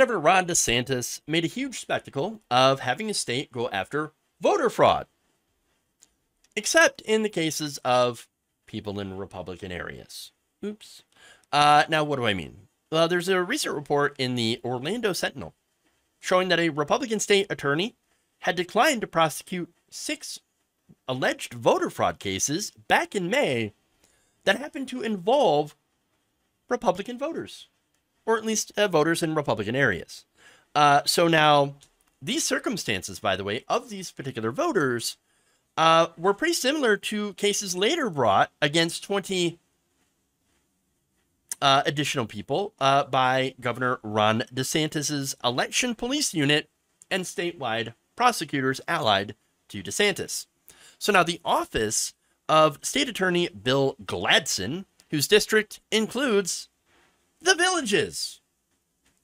Republican Governor Ron DeSantis made a huge spectacle of having his state go after voter fraud, except in the cases of people in Republican areas. Oops. Now, what do I mean? Well, there's a recent report in the Orlando Sentinel showing that a Republican state attorney had declined to prosecute 6 alleged voter fraud cases back in May that happened to involve Republican voters, or at least voters in Republican areas. So now, these circumstances, by the way, of these particular voters were pretty similar to cases later brought against 20 additional people by Governor Ron DeSantis's election police unit and statewide prosecutors allied to DeSantis. So now the office of State Attorney Bill Gladson, whose district includes The Villages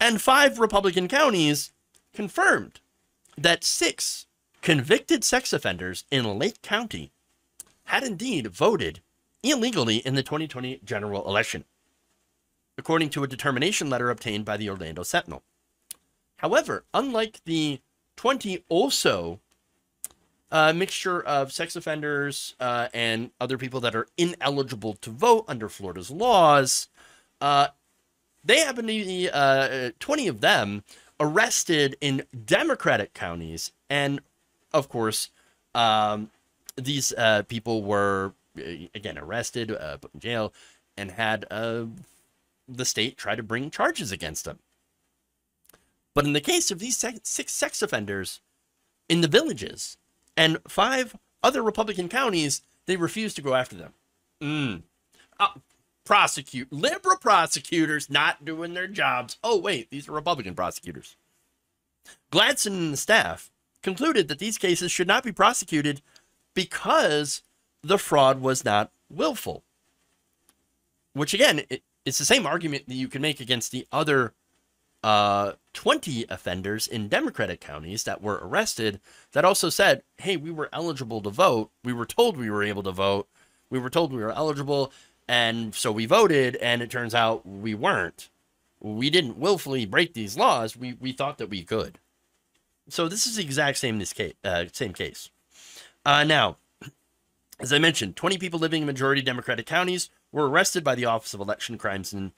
and 5 Republican counties, confirmed that 6 convicted sex offenders in Lake County had indeed voted illegally in the 2020 general election, according to a determination letter obtained by the Orlando Sentinel. However, unlike the 20 also a mixture of sex offenders and other people that are ineligible to vote under Florida's laws, they happen to be 20 of them arrested in Democratic counties. And of course, these people were, again, arrested, put in jail, and had the state try to bring charges against them. But in the case of these 6 sex offenders in The Villages and 5 other Republican counties, they refused to go after them. Liberal prosecutors not doing their jobs. Oh, wait, these are Republican prosecutors. Gladson and the staff concluded that these cases should not be prosecuted because the fraud was not willful, which, again, it's the same argument that you can make against the other 20 offenders in Democratic counties that were arrested that also said, hey, we were eligible to vote. We were told we were able to vote. We were told we were eligible. And so we voted. And it turns out we weren't. We didn't willfully break these laws. We thought that we could. So this is the exact same case. Now, as I mentioned, 20 people living in majority Democratic counties were arrested by the Office of Election Crimes and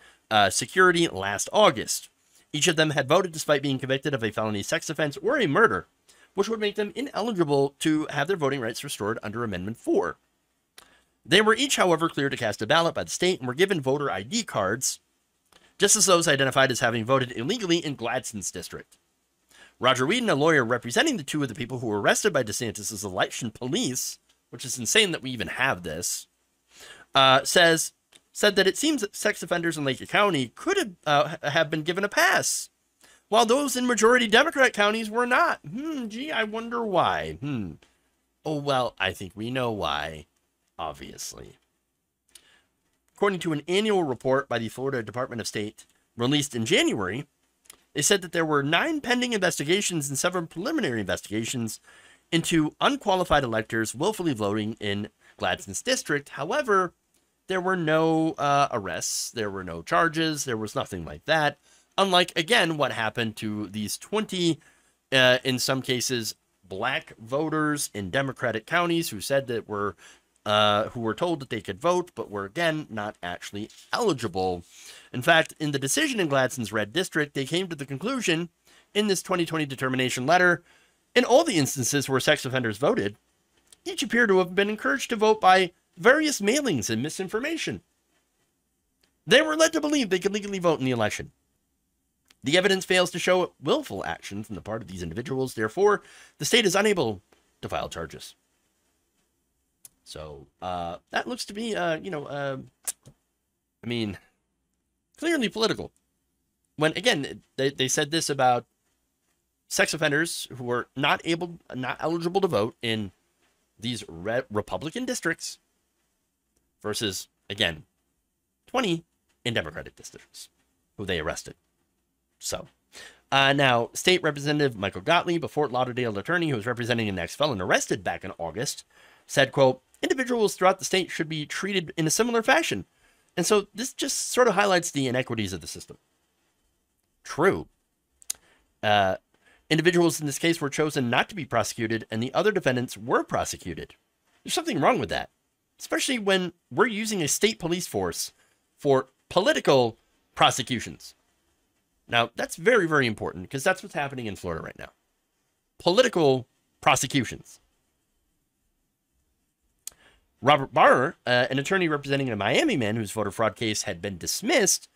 Security last August. Each of them had voted despite being convicted of a felony sex offense or a murder, which would make them ineligible to have their voting rights restored under Amendment 4. They were each, however, cleared to cast a ballot by the state and were given voter ID cards, just as those identified as having voted illegally in Gladson's district. Roger Whedon, a lawyer representing the 2 of the people who were arrested by DeSantis's election police, which is insane that we even have this, said that it seems that sex offenders in Lake County could have been given a pass, while those in majority Democrat counties were not. Gee, I wonder why. Oh, well, I think we know why, obviously. According to an annual report by the Florida Department of State released in January, they said that there were 9 pending investigations and 7 preliminary investigations into unqualified electors willfully voting in Gladson's district. However, there were no arrests, there were no charges, there was nothing like that. Unlike, again, what happened to these 20, in some cases, black voters in Democratic counties who said that who were told that they could vote, but were, again, not actually eligible. In fact, in the decision in Gladson's red district, they came to the conclusion in this 2020 determination letter, in all the instances where sex offenders voted, each appeared to have been encouraged to vote by various mailings and misinformation. They were led to believe they could legally vote in the election. The evidence fails to show willful action from the part of these individuals. Therefore, the state is unable to file charges. So that looks to be, I mean, clearly political. When, again, they said this about sex offenders who were not eligible to vote in these Republican districts, versus, again, 20 in Democratic districts who they arrested. So now, State Representative Michael Gottlieb, a Fort Lauderdale attorney who was representing an ex-felon arrested back in August, said, quote, individuals throughout the state should be treated in a similar fashion. And so this just sort of highlights the inequities of the system. True. Individuals in this case were chosen not to be prosecuted, and the other defendants were prosecuted. There's something wrong with that, especially when we're using a state police force for political prosecutions. Now, that's very, very important, because that's what's happening in Florida right now. Political prosecutions. Robert Barr, an attorney representing a Miami man whose voter fraud case had been dismissed,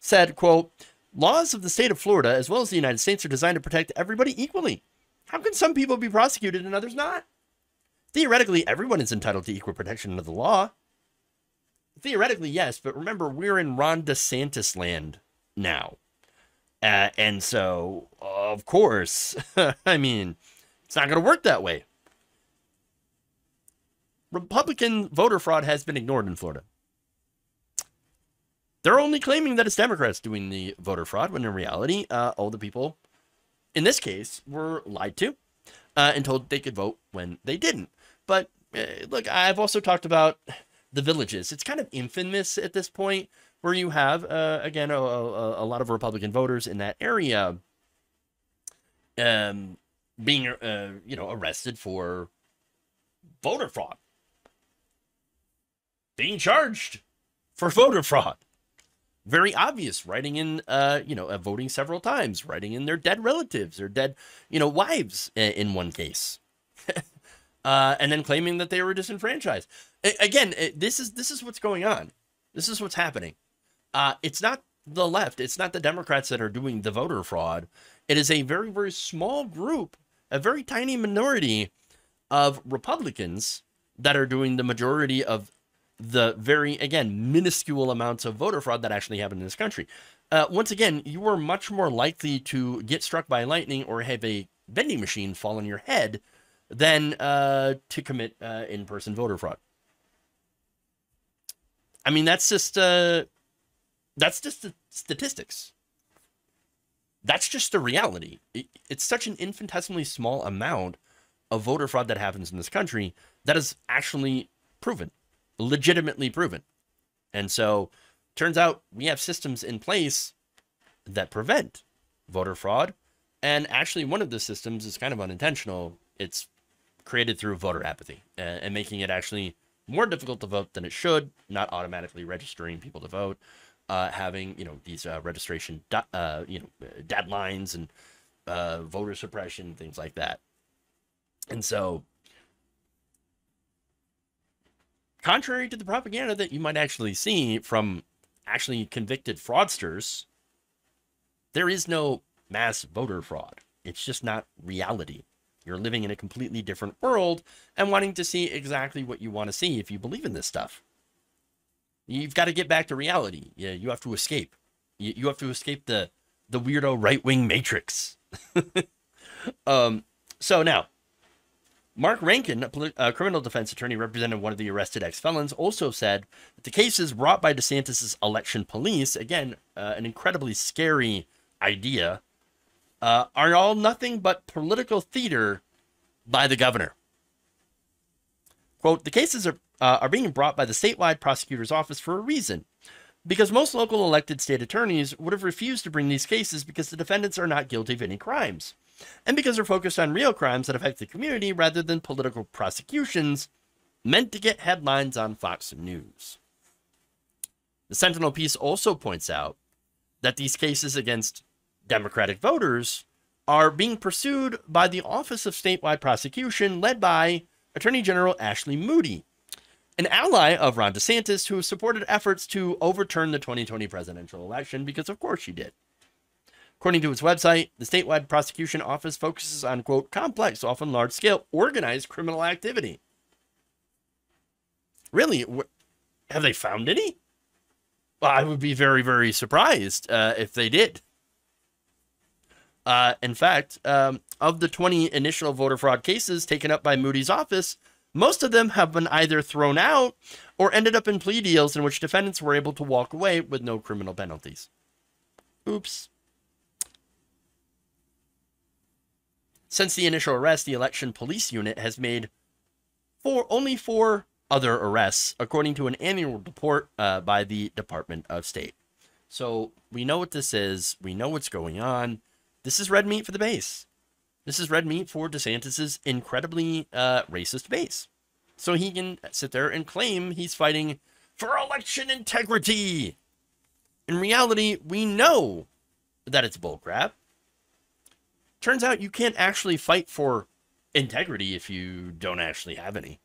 said, quote, "Laws of the state of Florida, as well as the United States, are designed to protect everybody equally. How can some people be prosecuted and others not? Theoretically, everyone is entitled to equal protection under the law." Theoretically, yes, but remember, we're in Ron DeSantis land now. And so, of course, I mean, it's not going to work that way. Republican voter fraud has been ignored in Florida. They're only claiming that it's Democrats doing the voter fraud, when in reality, all the people, in this case, were lied to and told they could vote when they didn't. But look, I've also talked about The Villages. It's kind of infamous at this point, where you have, again, a lot of Republican voters in that area being, you know, arrested for voter fraud, being charged for voter fraud. Very obvious, writing in, you know, voting several times, writing in their dead relatives or dead, you know, wives in one case, and then claiming that they were disenfranchised. Again, this is what's going on. This is what's happening. It's not the left. It's not the Democrats that are doing the voter fraud. It is a very, very small group, a very tiny minority of Republicans that are doing the majority of the very, again, minuscule amounts of voter fraud that actually happened in this country. Once again, you are much more likely to get struck by lightning or have a vending machine fall on your head than to commit in-person voter fraud. I mean, that's just the statistics. That's just the reality. It's such an infinitesimally small amount of voter fraud that happens in this country that is actually proven, legitimately proven. And so turns out we have systems in place that prevent voter fraud. And actually one of the systems is kind of unintentional. It's created through voter apathy and making it actually more difficult to vote than it should, not automatically registering people to vote, having, you know, these registration, you know, deadlines and voter suppression, things like that. And so, contrary to the propaganda that you might actually see from actually convicted fraudsters, there is no mass voter fraud. It's just not reality. You're living in a completely different world and wanting to see exactly what you want to see. If you believe in this stuff, you've got to get back to reality. Yeah, you have to escape. You have to escape the weirdo right-wing matrix. So now, Mark Rankin, a criminal defense attorney representing one of the arrested ex-felons, also said that the cases brought by DeSantis' election police, again, an incredibly scary idea, are all nothing but political theater by the governor. Quote, "The cases are being brought by the statewide prosecutor's office for a reason, because most local elected state attorneys would have refused to bring these cases because the defendants are not guilty of any crimes, and because they're focused on real crimes that affect the community rather than political prosecutions meant to get headlines on Fox News." The Sentinel piece also points out that these cases against Democratic voters are being pursued by the Office of Statewide Prosecution, led by Attorney General Ashley Moody, an ally of Ron DeSantis who supported efforts to overturn the 2020 presidential election, because of course she did. According to its website, the statewide prosecution office focuses on, quote, "complex, often large-scale, organized criminal activity." Really? Have they found any? Well, I would be very, very surprised if they did. In fact, of the 20 initial voter fraud cases taken up by Moody's office, most of them have been either thrown out or ended up in plea deals in which defendants were able to walk away with no criminal penalties. Oops. Since the initial arrest, the election police unit has made only four other arrests, according to an annual report by the Department of State. So we know what this is. We know what's going on. This is red meat for the base. This is red meat for DeSantis's incredibly racist base. So he can sit there and claim he's fighting for election integrity. In reality, we know that it's bullcrap. Turns out you can't actually fight for integrity if you don't actually have any.